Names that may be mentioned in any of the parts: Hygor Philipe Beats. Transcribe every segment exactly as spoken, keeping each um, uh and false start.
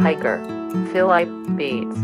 Hygor Philipe Beats.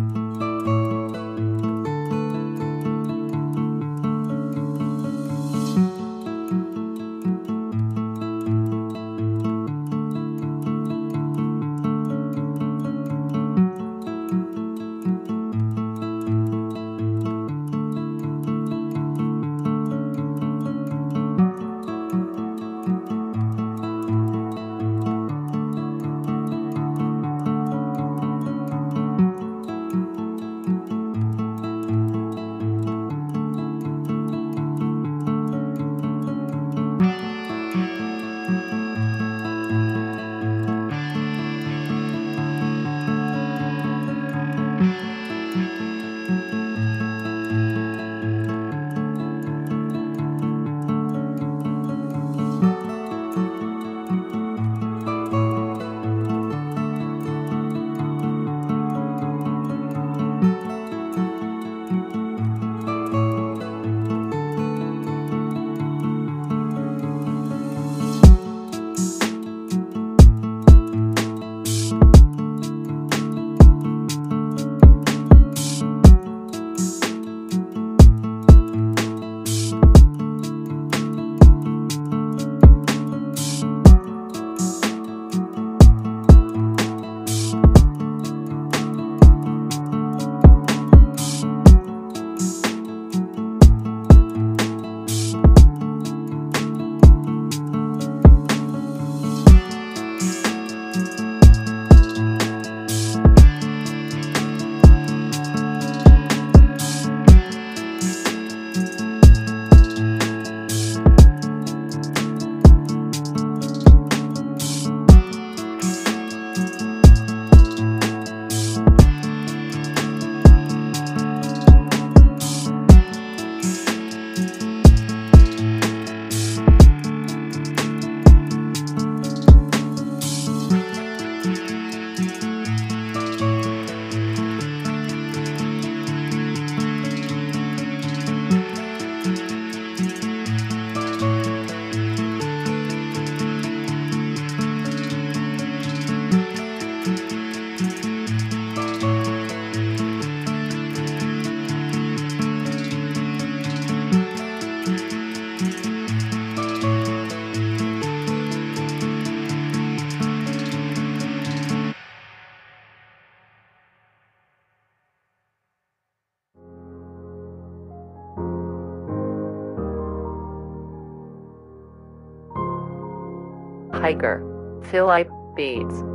Hygor Philipe Beats.